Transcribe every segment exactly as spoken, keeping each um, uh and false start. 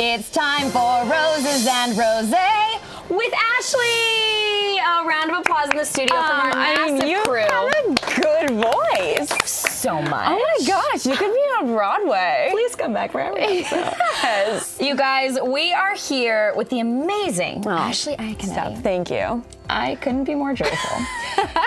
It's time for Roses and Rosé with Ashley. A round of applause in the studio um, from our massive I mean, you crew. Have a good voice. Thank you so much. Oh my gosh, you could be on Broadway. Please come back for everyone. Yes. You guys, we are here with the amazing oh, Ashley Iaconetti. Thank you. I couldn't be more joyful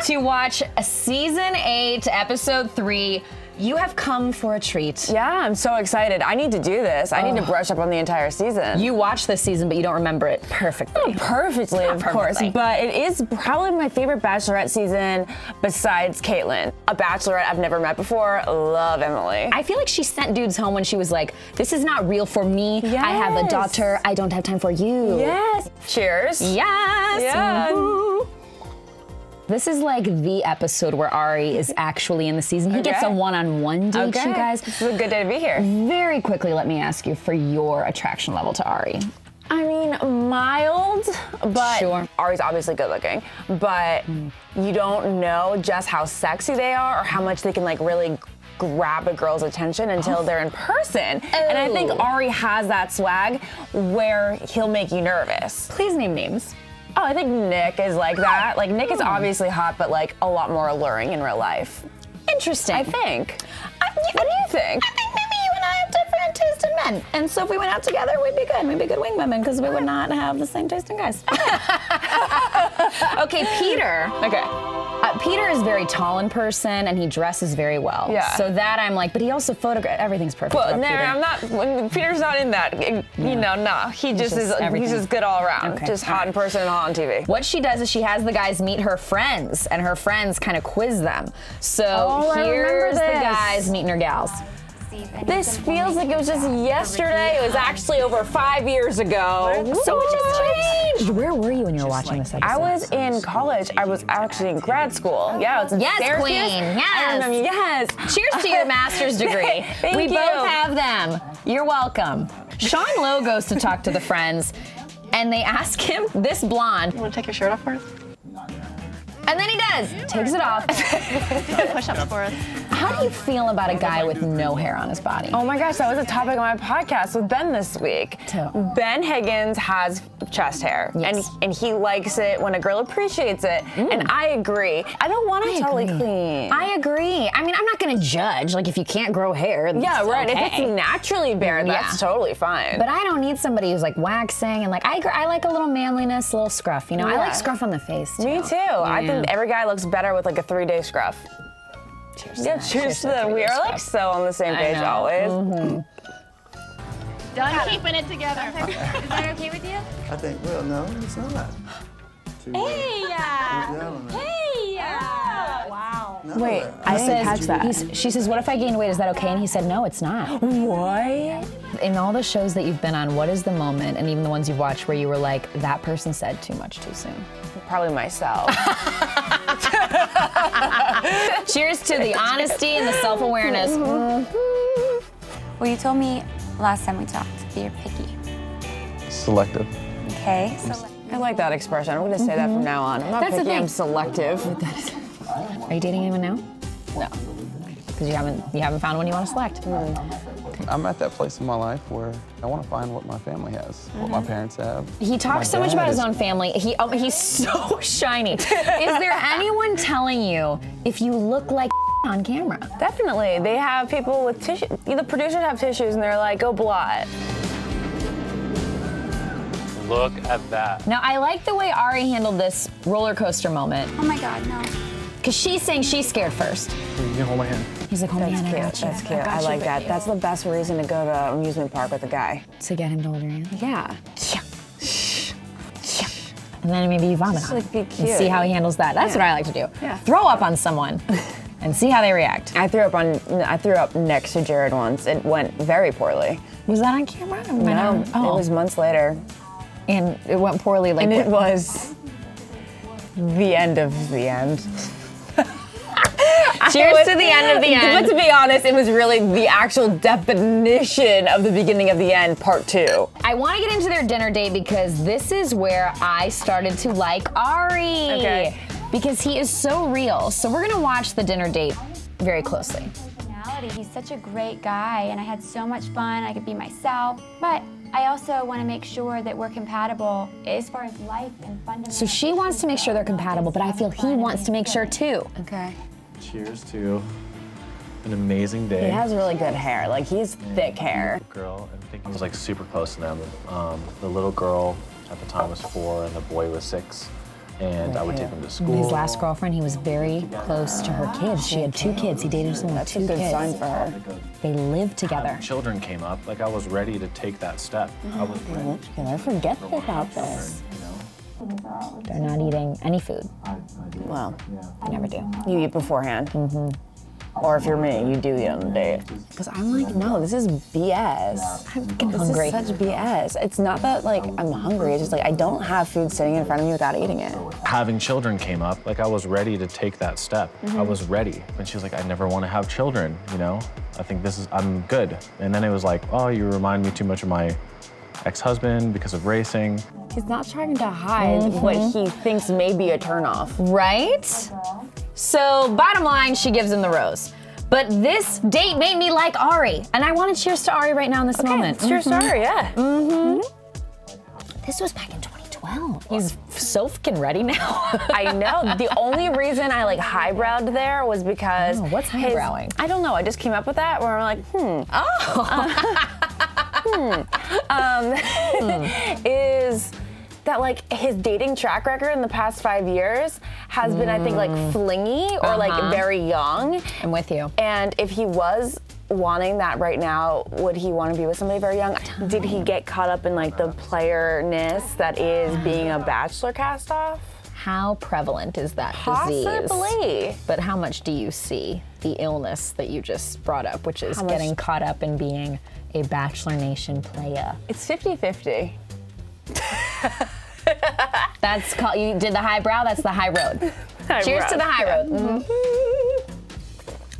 to watch a season eight, episode three. You have come for a treat. Yeah, I'm so excited. I need to do this. I oh. need to brush up on the entire season. You watched this season, but you don't remember it perfectly. Oh, perfectly, of perfectly. course. But it is probably my favorite Bachelorette season besides Kaitlyn. A Bachelorette I've never met before. Love Emily. I feel like she sent dudes home when she was like, this is not real for me. Yes. I have a daughter. I don't have time for you. Yes. Cheers. Yes. Yeah. Woo. This is like the episode where Arie is actually in the season. He okay. gets a one-on-one date, okay. you guys. This is a good day to be here. Very quickly, let me ask you for your attraction level to Arie. I mean, mild, but sure. Arie's obviously good looking, but mm. you don't know just how sexy they are or how much they can like really grab a girl's attention until oh. they're in person. Oh. And I think Arie has that swag where he'll make you nervous. Please name names. Oh, I think Nick is like that. Like, Nick is obviously hot, but like a lot more alluring in real life. Interesting. I think. I, what do you think? I think maybe you and I have different taste in men. And so if we went out together, we'd be good. We'd be good wing women because we would not have the same taste in guys. Okay, Peter. Okay. Uh, Peter is very tall in person, and he dresses very well. Yeah. So that I'm like, but he also photographed. Everything's perfect. Well, no, I'm not. When, Peter's not in that. You yeah. know, nah. He just, just is. Everything. He's just good all around. Okay. Just all hot right. in person and hot on T V. What she does is she has the guys meet her friends, and her friends kind of quiz them. So oh, here's the guys meeting her gals. This feels like it was just yesterday. It was actually over five years ago. What? So it just changed. Where were you when you were watching this episode? I was in college. I was actually in grad school. Yeah, it's in yes, Syracuse. Queen. Yes, Queen. Yes. Cheers to your master's degree. Thank we you. both have them. You're welcome. Sean Lowe goes to talk to the friends, and they ask him, this blonde. You want to take your shirt off for us? And then he does. Takes it off. Push-ups for us. How do you feel about a guy with no hair on his body? Oh my gosh, that was a topic on my podcast with Ben this week. Too. Ben Higgins has chest hair, yes. and and he likes it when a girl appreciates it, mm. and I agree. I don't want it totally clean. I agree. I mean, I'm not gonna judge. Like, if you can't grow hair, that's yeah, right. Okay. If it's naturally bare, yeah. that's totally fine. But I don't need somebody who's like waxing and like I I like a little manliness, a little scruff. You know, yeah. I like scruff on the face too. Me too. Yeah. I think every guy looks better with like a three-day scruff. Cheers yeah, to cheers, cheers to them. We are like so on the same page always. Mm-hmm. Done keeping it together. Is that okay with you? I think, well, no, it's not. Too hey, yeah. Hey, yeah. Wow. No, Wait, I, I didn't catch that. He's, she says, what if I gain weight? Is that okay? And he said, no, it's not. Why? In all the shows that you've been on, what is the moment, and even the ones you've watched, where you were like, that person said too much too soon? Probably myself. Cheers to the honesty and the self-awareness. Mm-hmm. Well, you told me last time we talked that you're picky. Selective. Okay. Selective. I like that expression. I'm gonna say mm-hmm. that from now on. I'm not That's picky, I'm selective. Are you dating anyone now? No. Because you haven't you haven't found one you want to select. Mm. I'm at that place in my life where I want to find what my family has, mm-hmm. what my parents have. He talks so much about his own family. He oh, he's so shiny. Is there anyone telling you if you look like on camera? Definitely. They have people with tissue. The producers have tissues and they're like, go blot. Look at that. Now, I like the way Arie handled this roller coaster moment. Oh my God, no. Because she's saying she's scared first. You can hold my hand. He's like, hold That's my hand, cute. I got you. That's cute, I, I like you, that. That's the best reason to go to an amusement park with a guy. To get him to hold your hand? Yeah. Yeah. Yeah. And then maybe you vomit Just on like, be cute. And see how he handles that. That's yeah. what I like to do. Yeah. Throw up on someone and see how they react. I threw up on, I threw up next to Jared once. It went very poorly. Was that on camera? No, no. Oh. It was months later. And it went poorly. Like, and it was the end of the end. Cheers was, to the end of the end. But to be honest, it was really the actual definition of the beginning of the end, part two. I want to get into their dinner date because this is where I started to like Arie. Okay. Because he is so real. So we're going to watch the dinner date very closely. personality. He's such a great guy, and I had so much fun. I could be myself, but I also want to make sure that we're compatible as far as life and fundamental. So she wants to make sure they're compatible, but I feel he wants to make sure too. Okay. Cheers to an amazing day. He has really good hair. Like, he's yeah. thick hair. Girl, I'm thinking he was like super close to them. Um, the little girl at the time was four, and the boy was six. And I would take him to school. His last girlfriend, he was very close to her kids. She had two kids. He dated someone with two kids. That's a good sign for her. They lived together. Children came up. Like, I was ready to take that step. I was ready. They lived together. Forget about this. They're not eating any food. Well, I never do. You eat beforehand. Mm-hmm. Or if you're me, you do eat on the date. Because I'm like, no, this is B S. I'm this hungry. This is such B S. It's not that, like, I'm hungry. It's just, like, I don't have food sitting in front of me without eating it. Having children came up. Like, I was ready to take that step. Mm-hmm. I was ready. And she was like, I never want to have children, you know? I think this is, I'm good. And then it was like, oh, you remind me too much of my ex-husband because of racing. He's not trying to hide mm-hmm. what he thinks may be a turnoff. Right? So bottom line, she gives him the rose. But this date made me like Arie. And I want to cheers to Arie right now in this okay, moment. Mm-hmm. Cheers to Arie, yeah. Mm-hmm. This was back in twenty twelve. He's so fucking ready now. I know. The only reason I like highbrowed there was because oh, what's highbrowing? His, I don't know. I just came up with that where I'm like, hmm. Oh. Uh, hmm. Um, hmm. Is that like his dating track record in the past five years has mm. been, I think, like flingy or uh-huh. like very young. I'm with you. And if he was wanting that right now, would he want to be with somebody very young? Did he get caught up in like the player-ness that is being a Bachelor cast-off? How prevalent is that disease? Possibly. But how much do you see the illness that you just brought up, which is getting caught up in being a Bachelor Nation player? It's fifty fifty. That's called, you did the high brow, that's the high road. High Cheers brow. to the high road. Mm-hmm.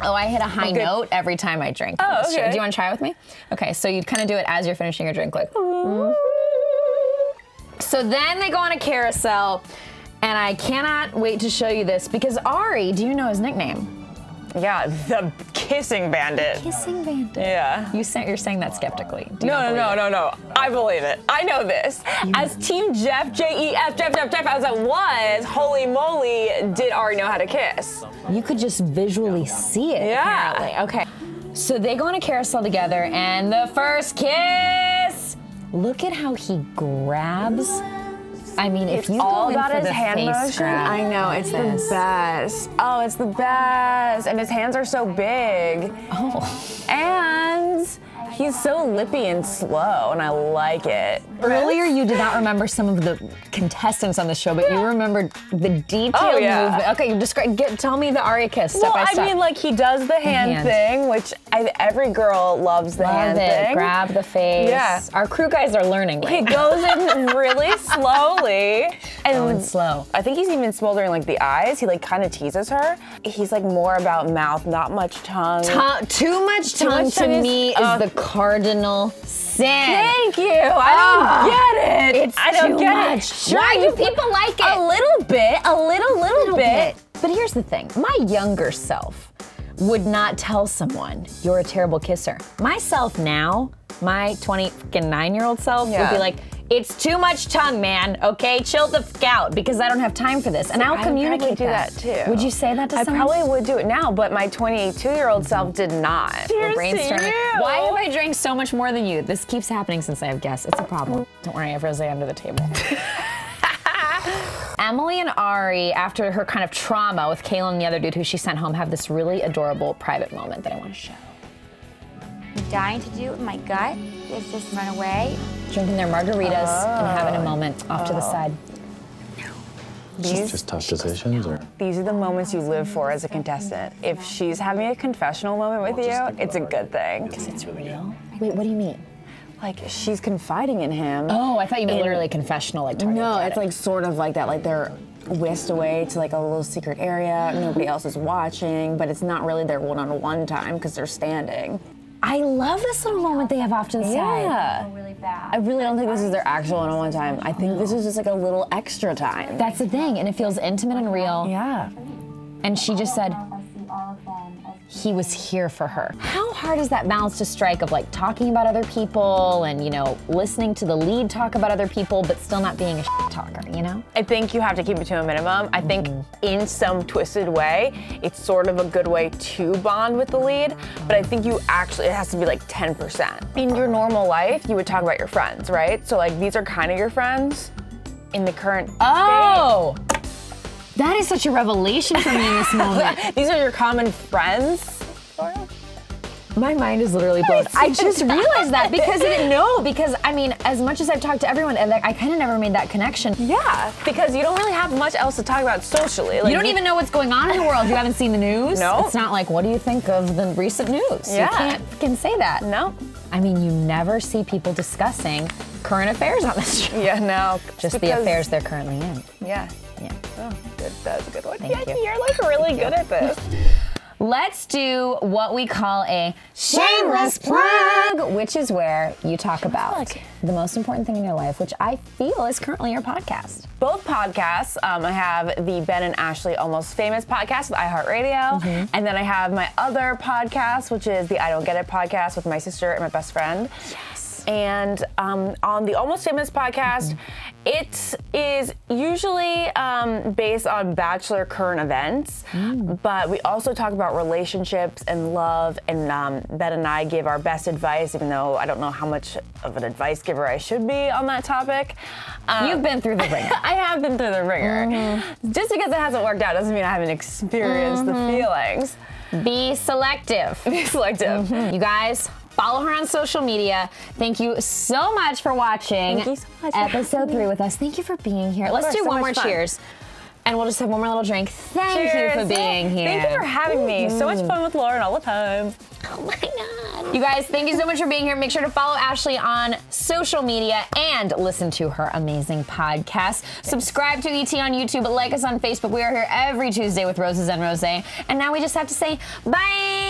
Oh, I hit a high okay. note every time I drink. Oh, okay. Do you want to try it with me? Okay, so you'd kind of do it as you're finishing your drink, like. Mm. So then they go on a carousel, and I cannot wait to show you this because Arie, do you know his nickname? Yeah, the kissing bandit. The kissing bandit. Yeah. You say, you're saying that skeptically. Do you no, no, no, no, no. I believe it. I know this. You As know. Team Jeff, J E F, Jeff, Jeff, Jeff, as it was, holy moly, did Arie know how to kiss. You could just visually see it. Yeah. Apparently. Okay. So they go on a carousel together, and the first kiss. Look at how he grabs. I mean, if it's you all go about in for his the hand motion, grab, I know it's this. the best. Oh, it's the best, and his hands are so big. Oh, and he's so lippy and slow, and I like it. Earlier, you did not remember some of the contestants on the show, but you remembered the detailed oh, yeah. movement. Okay, you describe. Get, tell me the Arie kiss step well, by step. I mean, like he does the hand, hand. thing, which I, every girl loves the Love hand it. thing. Grab the face. Yeah. Our crew guys are learning. Right he now. goes in really slowly. And oh, and slow. I think he's even smoldering like the eyes. He like kind of teases her. He's like more about mouth, not much tongue. T too much too tongue much to tongue me is, is uh, the cardinal sin. Thank you. I oh, don't get it. It's I don't too get much. it. Sure, Why do people like it? A little bit, a little, little, little bit. bit. But here's the thing. My younger self would not tell someone you're a terrible kisser. Myself now, my twenty-nine-year-old self yeah. would be like, it's too much tongue, man. Okay, chill the f out because I don't have time for this, and so I'll communicate do that. that too. Would you say that to I someone? I probably would do it now, but my twenty-two-year-old self did not. Cheers to you. Why have I drank so much more than you? This keeps happening since I have guests. It's a problem. Don't worry, I have rosé under the table. Emily and Arie, after her kind of trauma with Kayla and the other dude who she sent home, have this really adorable private moment that I want to show. I'm dying to do in my gut is just run away. Drinking their margaritas oh. and having a moment off oh. to the side. No. These just, just tough decisions, or these are the moments you live for as a contestant. If she's having a confessional moment with you, it's a good thing. Because it's real. Wait, what do you mean? Like she's confiding in him. Oh, I thought you meant in, literally confessional, like. No, it's like sort of like that, like they're whisked away to like a little secret area. Nobody else is watching, but it's not really their one-on-one time because they're standing. I love this little moment they have off to the side. Yeah. I really don't think this is their actual one-on-one time. I think this is just like a little extra time. That's the thing, and it feels intimate and real. Yeah. And she just said, he was here for her. How hard is that balance to strike of like talking about other people and, you know, listening to the lead talk about other people, but still not being a shit talker, you know? I think you have to keep it to a minimum. I think mm-hmm. in some twisted way, it's sort of a good way to bond with the lead, but I think you actually, it has to be like ten percent. In your normal life, you would talk about your friends, right? So like these are kind of your friends in the current Oh! state. That is such a revelation for me in this moment. These are your common friends, sort of? My mind is literally blown. I just realized that because it, no, because I mean, as much as I've talked to everyone, and I kind of never made that connection. Yeah, because you don't really have much else to talk about socially. Like, you don't even know what's going on in the world. You haven't seen the news. No. It's not like, what do you think of the recent news? Yeah. You can't fucking say that. No. I mean, you never see people discussing current affairs on this show. Yeah, no. Just because, the affairs they're currently in. Yeah. Yeah. Oh, good. That was a good one. Thank yeah, you. You're like really Thank good you. at this. Let's do what we call a shameless plug, which is where you talk about plug. the most important thing in your life, which I feel is currently your podcast. Both podcasts. Um, I have the Ben and Ashley Almost Famous podcast with iHeartRadio, mm-hmm. and then I have my other podcast, which is the I Don't Get It podcast with my sister and my best friend. Yes. And um, on the Almost Famous podcast, mm-hmm. it is usually um, based on Bachelor current events, mm. but we also talk about relationships and love, and um, Ben and I give our best advice, even though I don't know how much of an advice giver I should be on that topic. Um, You've been through the ringer. I have been through the ringer. Mm-hmm. Just because it hasn't worked out doesn't mean I haven't experienced mm-hmm. the feelings. Be selective. Be selective. Mm-hmm. You guys, follow her on social media. Thank you so much for watching Thank you so much episode three with us. Thank you for being here. Let's do one more cheers. And we'll just have one more little drink. Thank Cheers. you for being here. Thank you for having mm-hmm. me. So much fun with Lauren all the time. Oh my God. You guys, thank you so much for being here. Make sure to follow Ashley on social media and listen to her amazing podcast. Thanks. Subscribe to E T on YouTube. Like us on Facebook. We are here every Tuesday with Roses and Rosé. And now we just have to say bye.